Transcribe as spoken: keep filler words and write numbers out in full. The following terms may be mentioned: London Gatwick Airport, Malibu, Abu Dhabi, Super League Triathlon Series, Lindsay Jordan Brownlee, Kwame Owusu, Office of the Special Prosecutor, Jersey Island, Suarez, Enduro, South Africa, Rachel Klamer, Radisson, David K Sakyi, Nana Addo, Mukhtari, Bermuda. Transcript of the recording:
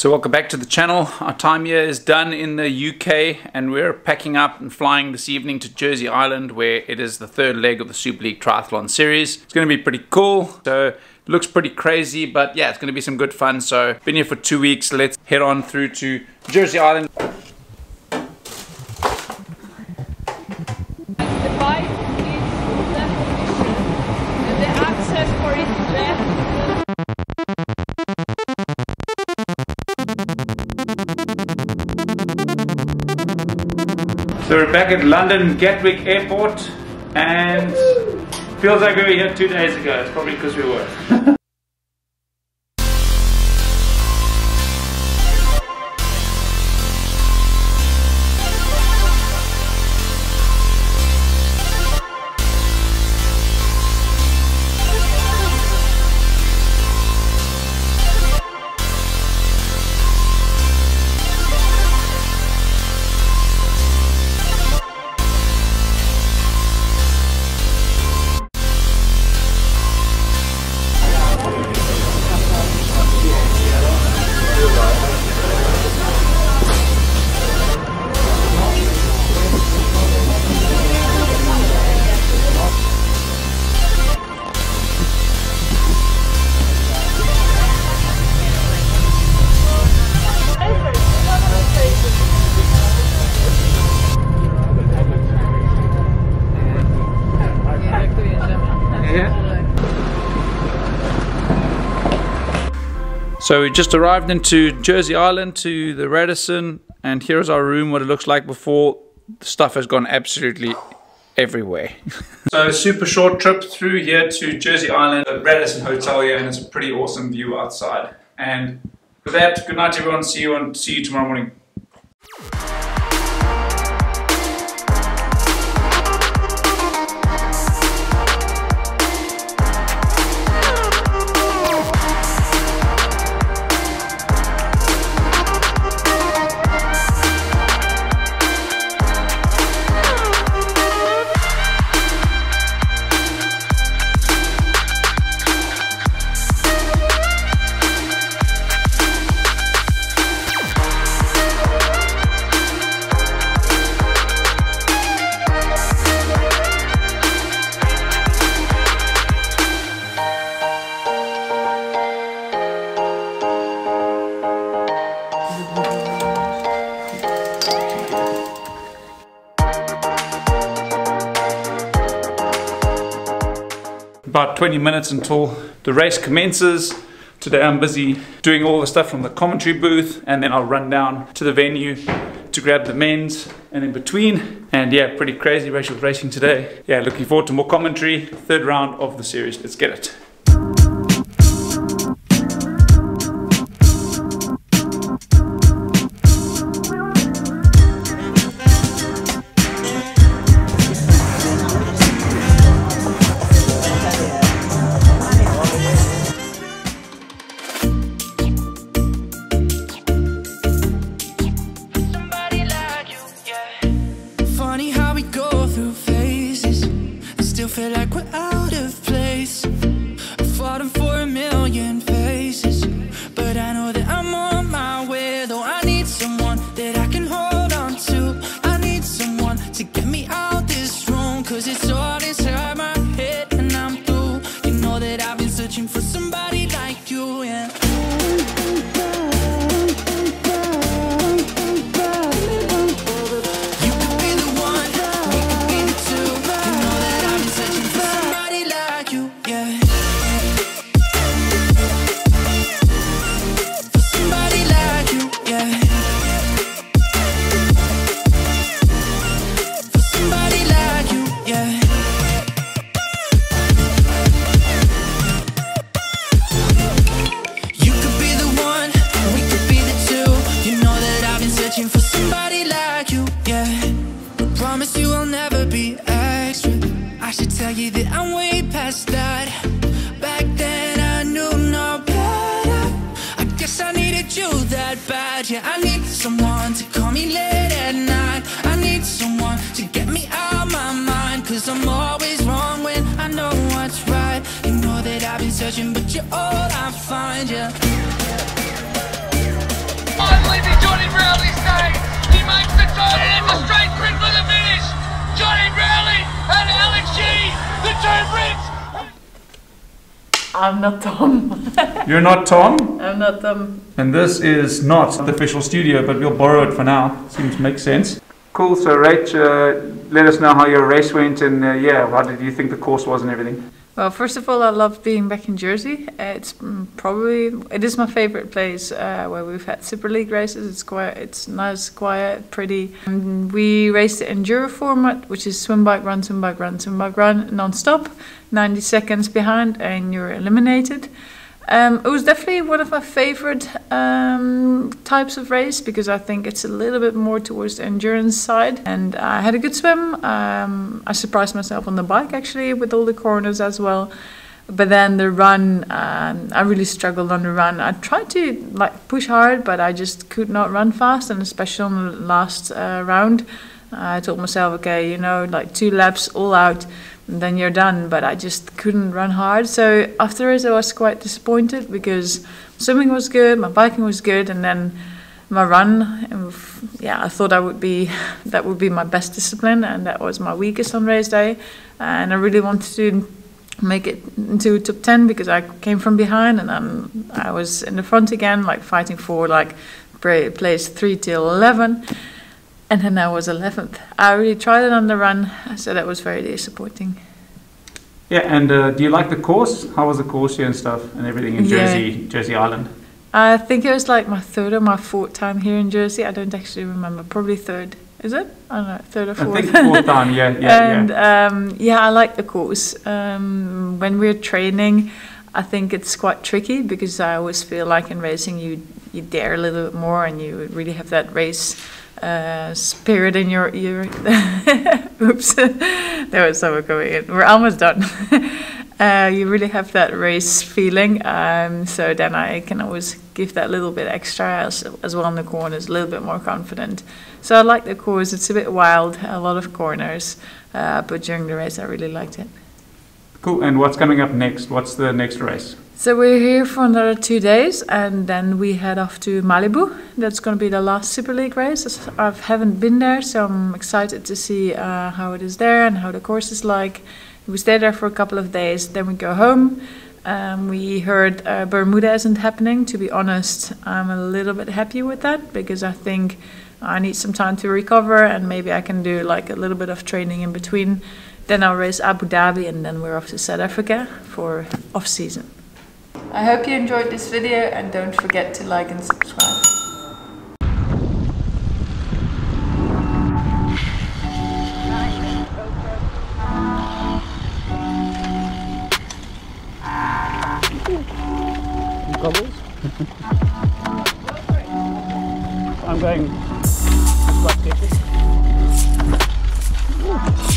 So welcome back to the channel. Our time here is done in the U K and we're packing up and flying this evening to Jersey Island, where it is the third leg of the Super League Triathlon Series. It's going to be pretty cool. So it looks pretty crazy, but yeah, it's going to be some good fun. So been here for two weeks. Let's head on through to Jersey Island. So we're back at London Gatwick Airport and feels like we were here two days ago. It's probably because we were. So we just arrived into Jersey Island to the Radisson, and here's our room, what it looks like before. The stuff has gone absolutely everywhere. So super short trip through here to Jersey Island, the Radisson Hotel here, and it's a pretty awesome view outside. And with that, good night everyone, see you and see you tomorrow morning. About twenty minutes until the race commences. Today I'm busy doing all the stuff from the commentary booth, and then I'll run down to the venue to grab the men's and in between. And yeah, pretty crazy race with racing today. Yeah, looking forward to more commentary. Third round of the series, let's get it. But you're all I find, yeah. Lindsay Jordan Brownlee stays. She makes the turn and it's a straight print for the finish. Jordan Brownlee and Alex G, the two Brits. I'm not Tom. You're not Tom? I'm not Tom. And this is not the official studio, but we'll borrow it for now. Seems to make sense. Cool, so Rach, uh, let us know how your race went and uh, yeah, how did you think the course was and everything? Well, first of all, I love being back in Jersey. It's probably, it is my favorite place uh, where we've had Super League races. It's quiet, it's nice, quiet, pretty. And we raced the Enduro format, which is swim, bike, run, swim, bike, run, swim, bike, run, non-stop. ninety seconds behind and you're eliminated. Um, it was definitely one of my favorite um, types of race because I think it's a little bit more towards the endurance side, and I had a good swim. Um, I surprised myself on the bike actually with all the corners as well, but then the run, um, I really struggled on the run. I tried to like push hard, but I just could not run fast, and especially on the last uh, round. I told myself, okay, you know, like two laps all out, and then you're done. But I just couldn't run hard. So after it, I was quite disappointed because swimming was good, my biking was good, and then my run. And yeah, I thought I would be, that would be my best discipline, and that was my weakest on race day. And I really wanted to make it into top ten because I came from behind, and I'm, I was in the front again, like fighting for like place three till eleven. And then I was eleventh. I really tried it on the run, so that was very disappointing. Yeah, and uh, do you like the course? How was the course here and stuff and everything in Jersey, yeah. Jersey Island? I think it was like my third or my fourth time here in Jersey. I don't actually remember. Probably third. Is it? I don't know. Third or fourth. I think fourth time, yeah. yeah and yeah. Um, yeah, I like the course. Um, when we're training, I think it's quite tricky because I always feel like in racing you, you dare a little bit more and you really have that race Uh, spirit in your ear. Oops, there was someone coming in. We're almost done. uh, you really have that race feeling. Um, so then I can always give that little bit extra as, as well in the corners, a little bit more confident. So I like the course. It's a bit wild, a lot of corners, uh, but during the race I really liked it. Cool. And what's coming up next? What's the next race? So we're here for another two days and then we head off to Malibu. That's going to be the last Super League race. I haven't been there, so I'm excited to see uh, how it is there and how the course is like. We stay there for a couple of days, then we go home. Um, we heard uh, Bermuda isn't happening. To be honest, I'm a little bit happy with that because I think I need some time to recover and maybe I can do like a little bit of training in between. Then I'll race Abu Dhabi and then we're off to South Africa for off-season. I hope you enjoyed this video and don't forget to like and subscribe. I'm going...